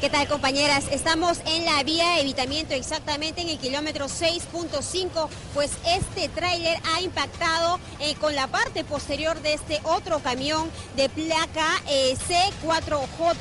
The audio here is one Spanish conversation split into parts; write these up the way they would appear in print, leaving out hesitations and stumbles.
¿Qué tal, compañeras? Estamos en la vía de evitamiento, exactamente en el kilómetro 6.5, pues este tráiler ha impactado con la parte posterior de este otro camión de placa C4J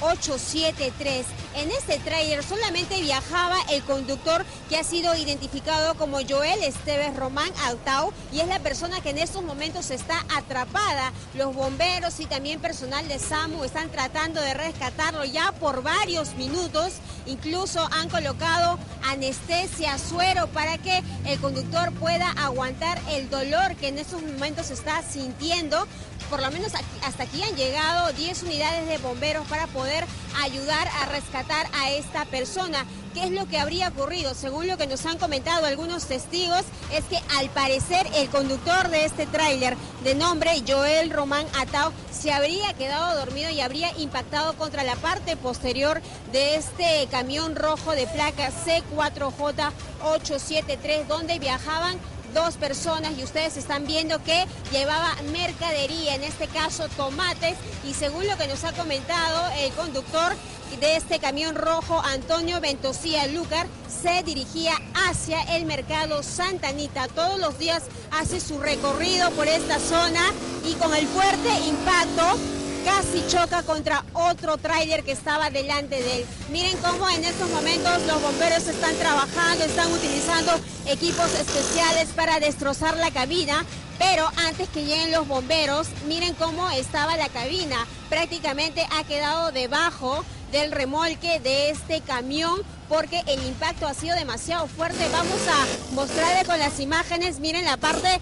873. En este tráiler solamente viajaba el conductor, que ha sido identificado como Joel Estévez Román Autau, y es la persona que en estos momentos está atrapada. Los bomberos y también personal de SAMU están tratando de rescatarlo ya por varios minutos. Incluso han colocado anestesia, suero, para que el conductor pueda aguantar el dolor que en estos momentos está sintiendo. Por lo menos hasta aquí han llegado 10 unidades de bomberos para poder ayudar a rescatar a esta persona. ¿Qué es lo que habría ocurrido? Según lo que nos han comentado algunos testigos, es que al parecer el conductor de este tráiler, de nombre Joel Román Autau, se habría quedado dormido y habría impactado contra la parte posterior de este camión rojo de placa C4J 873, donde viajaban dos personas, y ustedes están viendo que llevaba mercadería, en este caso tomates, y según lo que nos ha comentado el conductor de este camión rojo, Antonio Bentosía Lúcar, se dirigía hacia el mercado Santa Anita. Todos los días hace su recorrido por esta zona y con el fuerte impacto casi choca contra otro tráiler que estaba delante de él. Miren cómo en estos momentos los bomberos están trabajando, están utilizando equipos especiales para destrozar la cabina, pero antes que lleguen los bomberos, miren cómo estaba la cabina. Prácticamente ha quedado debajo del remolque de este camión, porque el impacto ha sido demasiado fuerte. Vamos a mostrarles con las imágenes. Miren la parte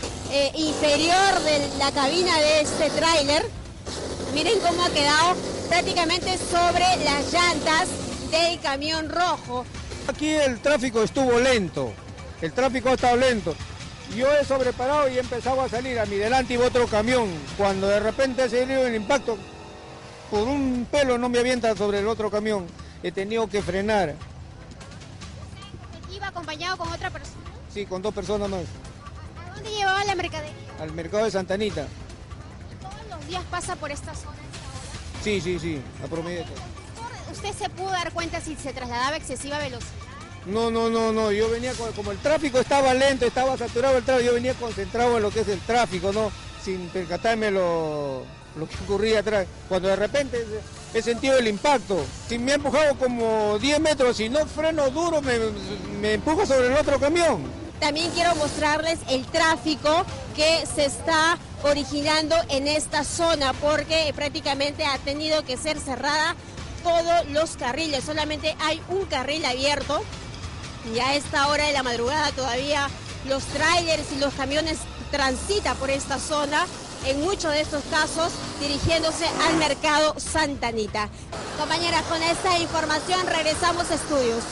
inferior de la cabina de este tráiler. Miren cómo ha quedado prácticamente sobre las llantas del camión rojo. Aquí el tráfico estuvo lento, el tráfico ha estado lento. Yo he sobreparado y he empezado a salir. A mi delante iba otro camión. Cuando de repente ha salido el impacto, por un pelo no me avienta sobre el otro camión. He tenido que frenar. ¿Iba acompañado con otra persona? Sí, con dos personas más. ¿A dónde llevaba la mercadería? Al mercado de Santa Anita. ¿Días pasa por esta zona? Sí, sí, sí, a promedio. ¿Usted se pudo dar cuenta si se trasladaba a excesiva velocidad? No, yo venía, como el tráfico estaba lento, estaba saturado el tráfico, yo venía concentrado en lo que es el tráfico, ¿no? Sin percatarme lo que ocurría atrás. Cuando de repente he sentido el impacto, si me ha empujado como 10 metros, si no freno duro, me empujo sobre el otro camión. También quiero mostrarles el tráfico que se está originando en esta zona, porque prácticamente ha tenido que ser cerrada todos los carriles. Solamente hay un carril abierto, y a esta hora de la madrugada todavía los tráilers y los camiones transitan por esta zona, en muchos de estos casos dirigiéndose al mercado Santa Anita. Compañeras, con esta información regresamos a estudios.